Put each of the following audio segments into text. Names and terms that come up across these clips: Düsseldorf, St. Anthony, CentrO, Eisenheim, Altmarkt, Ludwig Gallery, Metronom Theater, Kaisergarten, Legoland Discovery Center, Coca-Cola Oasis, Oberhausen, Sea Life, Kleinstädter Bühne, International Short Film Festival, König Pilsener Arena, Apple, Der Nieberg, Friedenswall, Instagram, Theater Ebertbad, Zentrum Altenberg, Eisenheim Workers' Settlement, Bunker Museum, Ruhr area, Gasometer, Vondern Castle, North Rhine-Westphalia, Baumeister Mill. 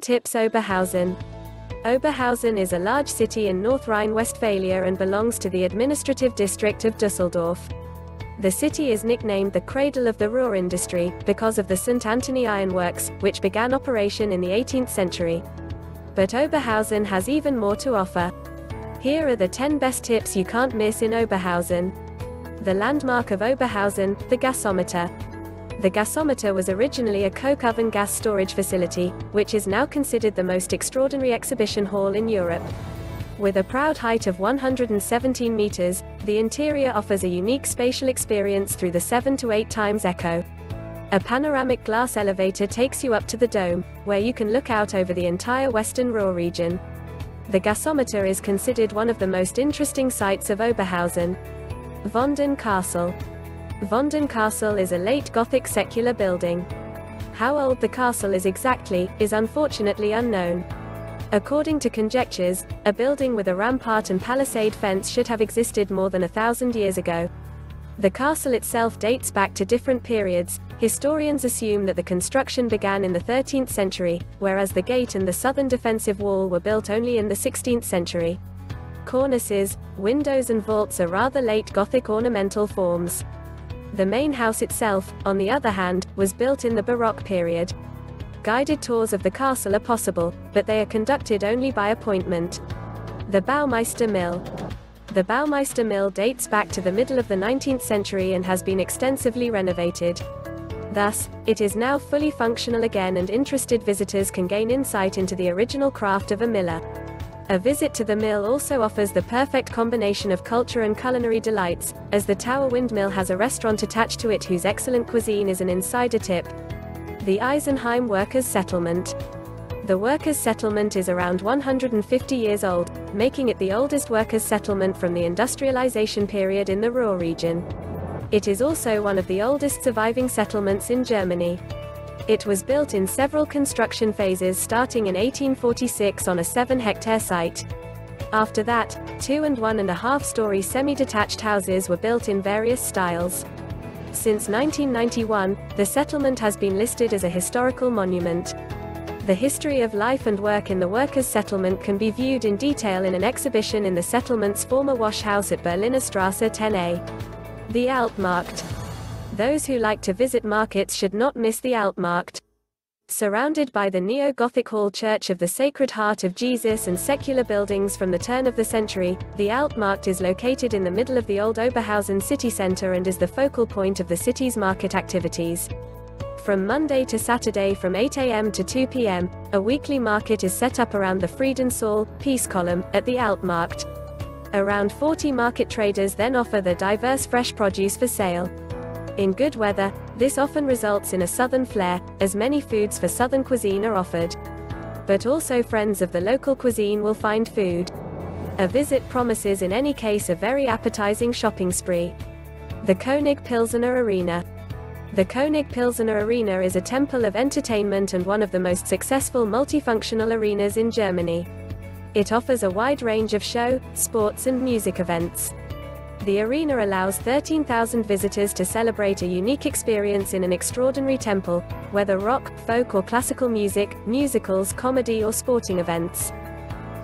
10 Tips Oberhausen. Oberhausen is a large city in North Rhine-Westphalia and belongs to the administrative district of Düsseldorf. The city is nicknamed the Cradle of the Ruhr industry, because of the St. Anthony ironworks, which began operation in the 18th century. But Oberhausen has even more to offer. Here are the 10 best tips you can't miss in Oberhausen. The landmark of Oberhausen, the Gasometer. The Gasometer was originally a coke oven gas storage facility, which is now considered the most extraordinary exhibition hall in Europe. With a proud height of 117 meters, the interior offers a unique spatial experience through the 7 to 8 times echo. A panoramic glass elevator takes you up to the dome, where you can look out over the entire Western Ruhr region. The Gasometer is considered one of the most interesting sights of Oberhausen. Vondern Castle. Vondern Castle is a late Gothic secular building. How old the castle is exactly, is unfortunately unknown. According to conjectures, a building with a rampart and palisade fence should have existed more than 1,000 years ago. The castle itself dates back to different periods. Historians assume that the construction began in the 13th century, whereas the gate and the southern defensive wall were built only in the 16th century. Cornices, windows and vaults are rather late Gothic ornamental forms. The main house itself, on the other hand, was built in the Baroque period. Guided tours of the castle are possible, but they are conducted only by appointment. The Baumeister Mill. The Baumeister Mill dates back to the middle of the 19th century and has been extensively renovated. Thus, it is now fully functional again, and interested visitors can gain insight into the original craft of a miller. A visit to the mill also offers the perfect combination of culture and culinary delights, as the Tower Windmill has a restaurant attached to it whose excellent cuisine is an insider tip. The Eisenheim Workers' Settlement. The Workers' Settlement is around 150 years old, making it the oldest workers' settlement from the industrialization period in the Ruhr region. It is also one of the oldest surviving settlements in Germany. It was built in several construction phases starting in 1846 on a 7-hectare site. After that, 2- and 1½-story semi-detached houses were built in various styles. Since 1991, the settlement has been listed as a historical monument. The history of life and work in the workers' settlement can be viewed in detail in an exhibition in the settlement's former wash house at Berliner Strasse 10a. The Altmarkt. Those who like to visit markets should not miss the Altmarkt. Surrounded by the neo-Gothic hall church of the Sacred Heart of Jesus and secular buildings from the turn of the century, the Altmarkt is located in the middle of the old Oberhausen city center and is the focal point of the city's market activities. From Monday to Saturday from 8 a.m. to 2 p.m., a weekly market is set up around the Friedenswall, Peace Column, at the Altmarkt. Around 40 market traders then offer their diverse fresh produce for sale. In good weather, this often results in a southern flair, as many foods for southern cuisine are offered. But also friends of the local cuisine will find food. A visit promises in any case a very appetizing shopping spree. The König Pilsener Arena. The König Pilsener Arena is a temple of entertainment and one of the most successful multifunctional arenas in Germany. It offers a wide range of show, sports and music events. The arena allows 13,000 visitors to celebrate a unique experience in an extraordinary temple, whether rock, folk or classical music, musicals, comedy or sporting events.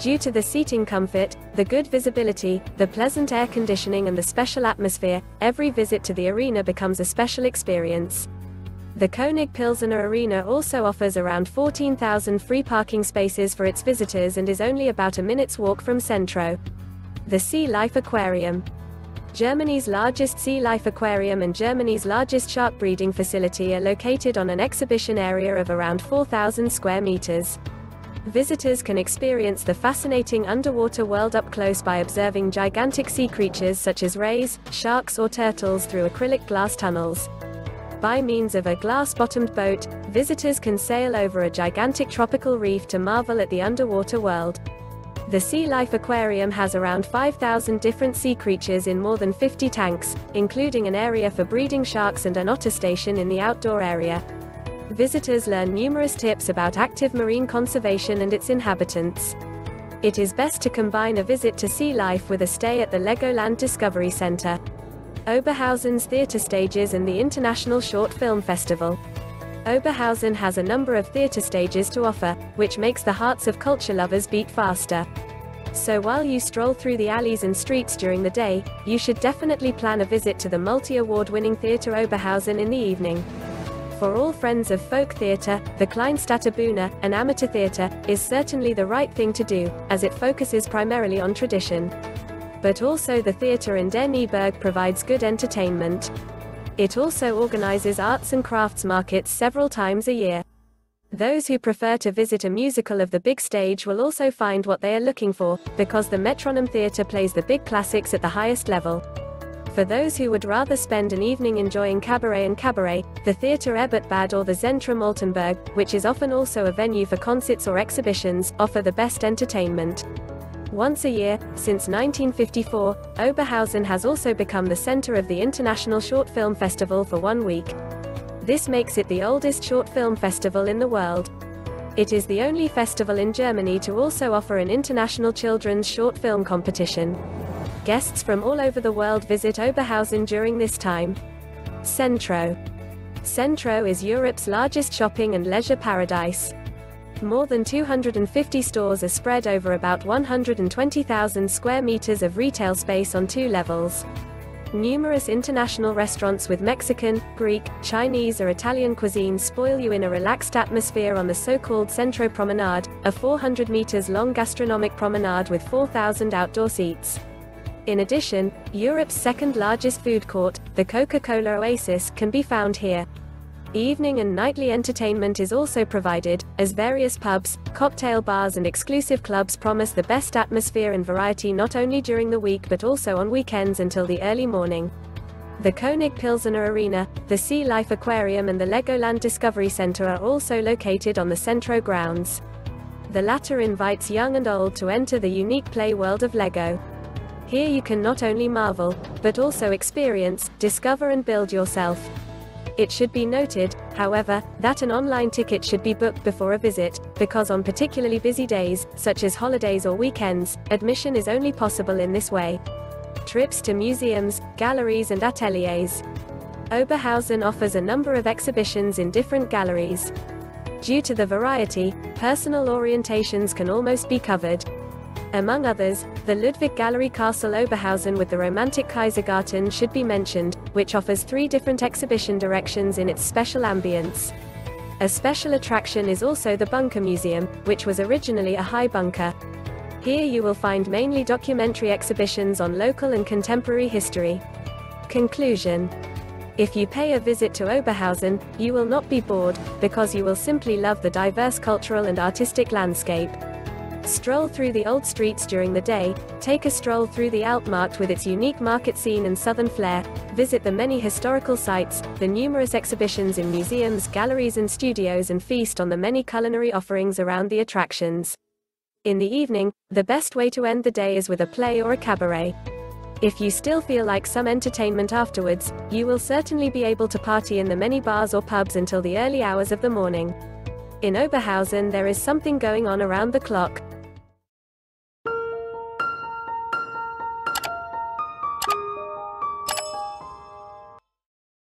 Due to the seating comfort, the good visibility, the pleasant air conditioning and the special atmosphere, every visit to the arena becomes a special experience. The König Pilsener Arena also offers around 14,000 free parking spaces for its visitors and is only about a minute's walk from CentrO. The Sea Life Aquarium. Germany's largest Sea Life Aquarium and Germany's largest shark breeding facility are located on an exhibition area of around 4,000 square meters. Visitors can experience the fascinating underwater world up close by observing gigantic sea creatures such as rays, sharks or turtles through acrylic glass tunnels. By means of a glass-bottomed boat, visitors can sail over a gigantic tropical reef to marvel at the underwater world. The Sea Life Aquarium has around 5,000 different sea creatures in more than 50 tanks, including an area for breeding sharks and an otter station in the outdoor area. Visitors learn numerous tips about active marine conservation and its inhabitants. It is best to combine a visit to Sea Life with a stay at the Legoland Discovery Center. Oberhausen's theater stages and the International Short Film Festival. Oberhausen has a number of theater stages to offer, which makes the hearts of culture lovers beat faster. So while you stroll through the alleys and streets during the day, you should definitely plan a visit to the multi-award-winning Theater Oberhausen in the evening. For all friends of folk theater, the Kleinstädter Bühne, an amateur theater, is certainly the right thing to do, as it focuses primarily on tradition. But also the theater in Der Nieberg provides good entertainment. It also organizes arts and crafts markets several times a year. Those who prefer to visit a musical of the big stage will also find what they are looking for, because the Metronom Theater plays the big classics at the highest level. For those who would rather spend an evening enjoying cabaret and cabaret, the Theater Ebertbad or the Zentrum Altenberg, which is often also a venue for concerts or exhibitions, offer the best entertainment. Once a year, since 1954, Oberhausen has also become the center of the International Short Film Festival for 1 week. This makes it the oldest short film festival in the world. It is the only festival in Germany to also offer an international children's short film competition. Guests from all over the world visit Oberhausen during this time. CentrO. CentrO is Europe's largest shopping and leisure paradise. More than 250 stores are spread over about 120,000 square meters of retail space on 2 levels. Numerous international restaurants with Mexican, Greek, Chinese or Italian cuisine spoil you in a relaxed atmosphere on the so-called CentrO Promenade, a 400 meters long gastronomic promenade with 4,000 outdoor seats. In addition, Europe's second largest food court, the Coca-Cola Oasis, can be found here. Evening and nightly entertainment is also provided, as various pubs, cocktail bars and exclusive clubs promise the best atmosphere and variety not only during the week but also on weekends until the early morning. The König Pilsener Arena, the Sea Life Aquarium and the Legoland Discovery Center are also located on the CentrO grounds. The latter invites young and old to enter the unique play world of Lego. Here you can not only marvel, but also experience, discover and build yourself. It should be noted, however, that an online ticket should be booked before a visit, because on particularly busy days, such as holidays or weekends, admission is only possible in this way. Trips to museums, galleries and ateliers. Oberhausen offers a number of exhibitions in different galleries. Due to the variety, personal orientations can almost be covered. Among others, the Ludwig Gallery Castle Oberhausen with the romantic Kaisergarten should be mentioned, which offers 3 different exhibition directions in its special ambience. A special attraction is also the Bunker Museum, which was originally a high bunker. Here you will find mainly documentary exhibitions on local and contemporary history. Conclusion. If you pay a visit to Oberhausen, you will not be bored, because you will simply love the diverse cultural and artistic landscape. Stroll through the old streets during the day, take a stroll through the Altmarkt with its unique market scene and southern flair, visit the many historical sites, the numerous exhibitions in museums, galleries and studios and feast on the many culinary offerings around the attractions. In the evening, the best way to end the day is with a play or a cabaret. If you still feel like some entertainment afterwards, you will certainly be able to party in the many bars or pubs until the early hours of the morning. In Oberhausen there is something going on around the clock.